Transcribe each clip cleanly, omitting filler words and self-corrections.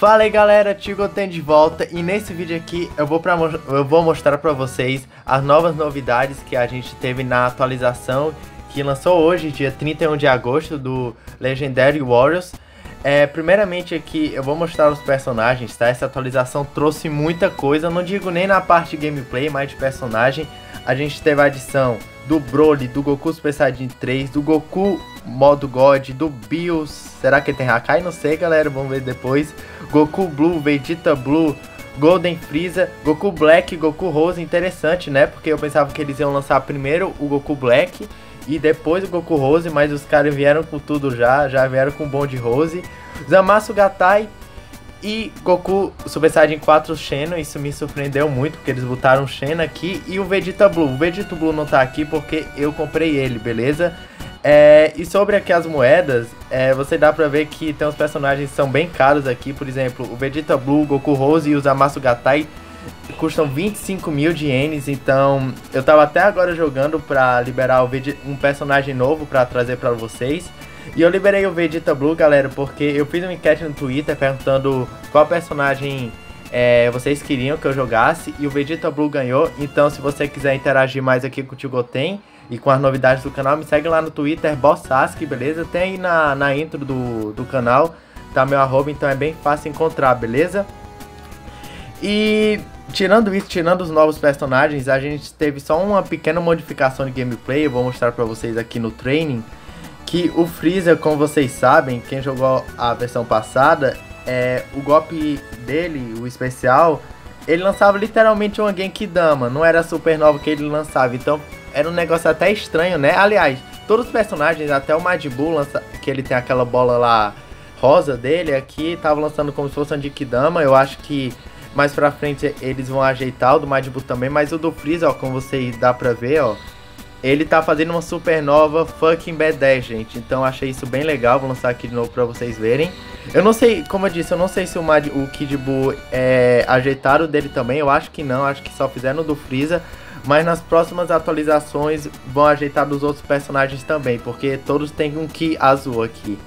Fala aí galera, Tigoten de volta e nesse vídeo aqui eu vou mostrar pra vocês as novas novidades que a gente teve na atualização que lançou hoje, dia 31 de agosto, do Legendary Warriors. Primeiramente aqui eu vou mostrar os personagens, tá? Essa atualização trouxe muita coisa, não digo nem na parte de gameplay, mas de personagem. A gente teve a adição do Broly, do Goku Super Saiyajin 3, do Goku modo God, do Bills, será que tem Hakai? Não sei galera, vamos ver depois. Goku Blue, Vegeta Blue, Golden Freeza, Goku Black, Goku Rose, interessante né? Porque eu pensava que eles iam lançar primeiro o Goku Black e depois o Goku Rose, mas os caras vieram com tudo já vieram com o bonde Rose. Zamasu Gatai e Goku Super Saiyajin 4 Xeno, isso me surpreendeu muito, porque eles botaram o Shen aqui. E o Vegeta Blue, o Vegetto Blue não tá aqui porque eu comprei ele, beleza? E sobre aqui as moedas, você dá pra ver que tem uns personagens que são bem caros aqui. Por exemplo, o Vegeta Blue, o Goku Rose e o Zamasu Gatai custam 25 mil de ienes, então eu tava até agora jogando pra liberar um personagem novo pra trazer pra vocês. E eu liberei o Vegeta Blue, galera, porque eu fiz uma enquete no Twitter perguntando qual personagem vocês queriam que eu jogasse e o Vegeta Blue ganhou. Então se você quiser interagir mais aqui com o Tigoten e com as novidades do canal, me segue lá no Twitter, Bossasque, beleza? Tem aí na intro do canal, tá meu arroba, então é bem fácil encontrar, beleza? E tirando isso, tirando os novos personagens, a gente teve só uma pequena modificação de gameplay. Eu vou mostrar pra vocês aqui no training que o Freeza, como vocês sabem, quem jogou a versão passada, o golpe dele, o especial, ele lançava literalmente uma Genki Dama, não era a supernova que ele lançava, então era um negócio até estranho, né? Aliás, todos os personagens, até o Majin Buu, que ele tem aquela bola lá rosa dele, aqui tava lançando como se fosse um Jikidama. Eu acho que mais pra frente eles vão ajeitar o do Majin Buu também, mas o do Freeza, ó, como vocês dá pra ver, ó, ele tá fazendo uma supernova fucking B10, gente. Então achei isso bem legal, vou lançar aqui de novo pra vocês verem. Eu não sei, como eu disse, eu não sei se o Kid Buu ajeitaram dele também, eu acho que não, acho que só fizeram o do Freeza. Mas nas próximas atualizações vão ajeitar dos outros personagens também, porque todos têm um Ki azul aqui.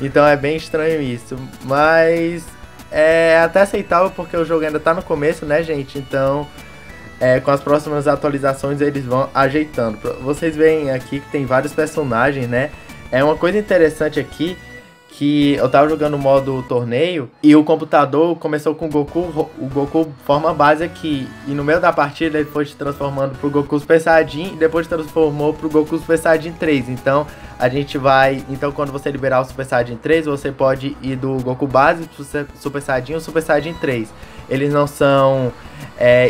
Então é bem estranho isso, mas é até aceitável porque o jogo ainda tá no começo, né gente? Então com as próximas atualizações eles vão ajeitando. Vocês veem aqui que tem vários personagens, né? É uma coisa interessante aqui que eu tava jogando o modo torneio e o computador começou com o Goku forma base aqui, e no meio da partida ele foi se transformando pro Goku Super Saiyajin e depois se transformou pro Goku Super Saiyajin 3, então a gente vai, então quando você liberar o Super Saiyajin 3, você pode ir do Goku base pro Super Saiyajin ou Super Saiyajin 3, eles não são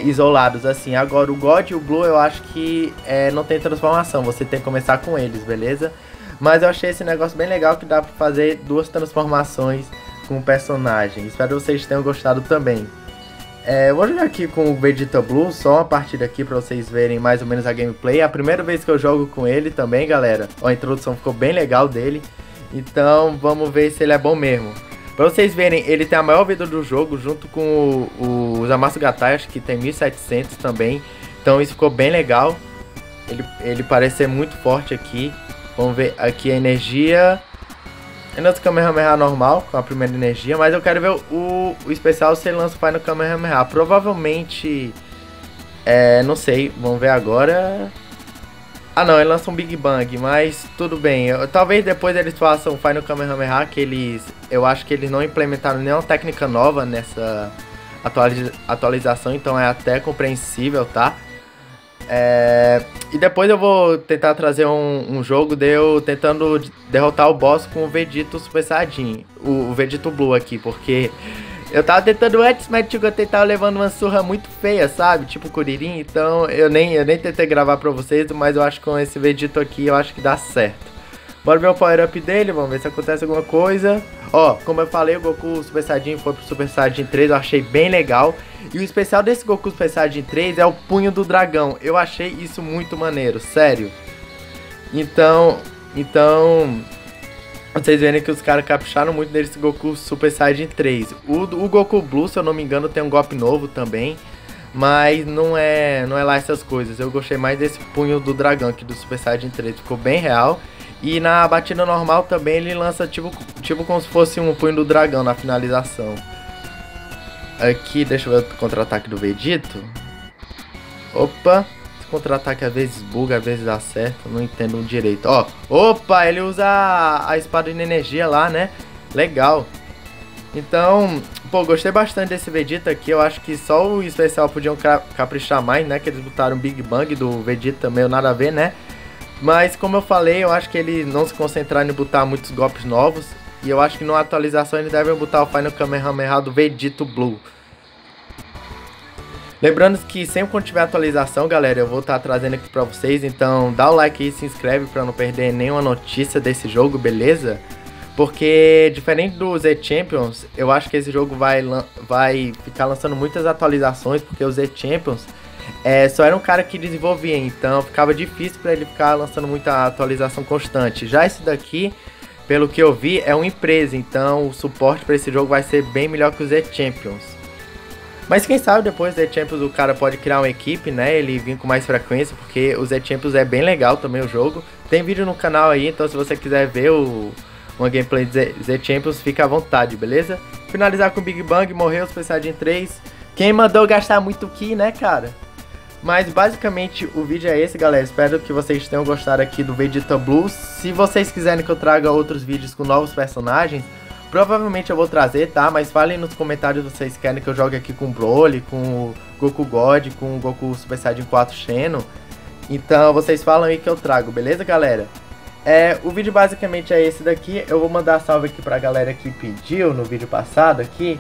isolados assim. Agora o God e o Blue eu acho que não tem transformação, você tem que começar com eles, beleza? Mas eu achei esse negócio bem legal que dá pra fazer duas transformações com o personagem. Espero que vocês tenham gostado também. Eu vou jogar aqui com o Vegeta Blue, só uma partida aqui pra vocês verem mais ou menos a gameplay. É a primeira vez que eu jogo com ele também, galera. Ó, a introdução ficou bem legal dele. Então vamos ver se ele é bom mesmo. Pra vocês verem, ele tem a maior vida do jogo junto com o Zamasu Gatai, acho que tem 1700 também. Então isso ficou bem legal. Ele parece ser muito forte aqui. Vamos ver aqui a energia. É nosso Kamehameha normal, com a primeira energia. Mas eu quero ver o especial se ele lança o Final Kamehameha. Provavelmente. Não sei. Vamos ver agora. Ah, não. Ele lança um Big Bang. Mas tudo bem. Talvez depois eles façam o Final Kamehameha. Que eles. Eu acho que eles não implementaram nenhuma técnica nova nessa atualização. Então é até compreensível, tá? E depois eu vou tentar trazer um jogo de eu tentando derrotar o boss com o Vegetto Super Saiyajin, o Vegetto Blue aqui, porque eu tava tentando antes, mas eu tava levando uma surra muito feia, sabe? Tipo Kuririn, então eu nem tentei gravar pra vocês, mas eu acho que com esse Vegetto aqui eu acho que dá certo. Bora ver o power up dele, vamos ver se acontece alguma coisa. Ó, como eu falei, o Goku Super Saiyajin foi pro Super Saiyajin 3, eu achei bem legal. E o especial desse Goku Super Saiyajin 3 é o punho do dragão. Eu achei isso muito maneiro, sério. Então vocês verem que os caras capricharam muito nesse Goku Super Saiyajin 3. O Goku Blue, se eu não me engano, tem um golpe novo também, mas não é lá essas coisas. Eu gostei mais desse punho do dragão aqui do Super Saiyajin 3, ficou bem real. E na batida normal também ele lança tipo como se fosse um punho do dragão na finalização. Aqui, deixa eu ver o contra-ataque do Vegetto. Opa. Contra-ataque às vezes buga, às vezes dá certo. Não entendo direito. Ó, opa, ele usa a espada de energia lá, né? Legal. Então, pô, gostei bastante desse Vegeta aqui. Eu acho que só o especial podiam caprichar mais, né? Que eles botaram o Big Bang do Vegeta meio nada a ver, né? Mas, como eu falei, eu acho que eles não se concentraram em botar muitos golpes novos. E eu acho que numa atualização eles devem botar o Final Kamehameha do Vegetto Blue. Lembrando que sempre quando tiver atualização, galera, eu vou estar trazendo aqui pra vocês. Então dá o like aí, se inscreve pra não perder nenhuma notícia desse jogo, beleza? Porque diferente do Z Champions, eu acho que esse jogo vai ficar lançando muitas atualizações. Porque o Z Champions só era um cara que desenvolvia, então ficava difícil pra ele ficar lançando muita atualização constante. Já esse daqui, pelo que eu vi, é uma empresa, então o suporte pra esse jogo vai ser bem melhor que o Z Champions. Mas quem sabe depois do Z Champions o cara pode criar uma equipe, né? Ele vir com mais frequência, porque o Z Champions é bem legal também o jogo. Tem vídeo no canal aí, então se você quiser ver uma gameplay de Z Champions, fica à vontade, beleza? Finalizar com o Big Bang, morreu o Super Saiyajin 3. Quem mandou gastar muito Ki, né, cara? Mas basicamente o vídeo é esse, galera. Espero que vocês tenham gostado aqui do Vegeta Blue. Se vocês quiserem que eu traga outros vídeos com novos personagens, provavelmente eu vou trazer, tá? Mas falem nos comentários se vocês querem que eu jogue aqui com o Broly, com o Goku God, com o Goku Super Saiyajin 4 Xeno. Então vocês falam aí que eu trago, beleza, galera? O vídeo basicamente é esse daqui. Eu vou mandar salve aqui pra galera que pediu no vídeo passado aqui.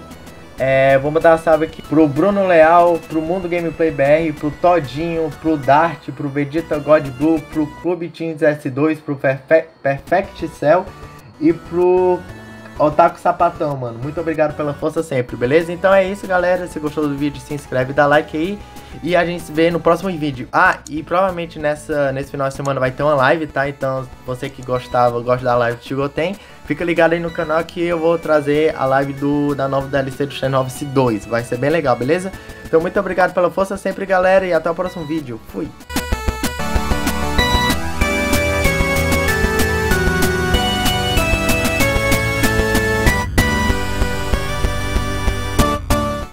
Vou mandar salve aqui pro Bruno Leal, pro Mundo Gameplay BR, pro Todinho, pro Dart, pro Vegeta God Blue, pro Clube Teams S2, pro Perfect Cell e pro Otaku Sapatão, mano. Muito obrigado pela força sempre, beleza? Então é isso, galera. Se gostou do vídeo, se inscreve, dá like aí. E a gente se vê no próximo vídeo. Ah, e provavelmente nesse final de semana vai ter uma live, tá? Então você que gosta da live do Chigoten, fica ligado aí no canal que eu vou trazer a live da nova DLC do Shen 2. Vai ser bem legal, beleza? Então muito obrigado pela força sempre, galera. E até o próximo vídeo. Fui!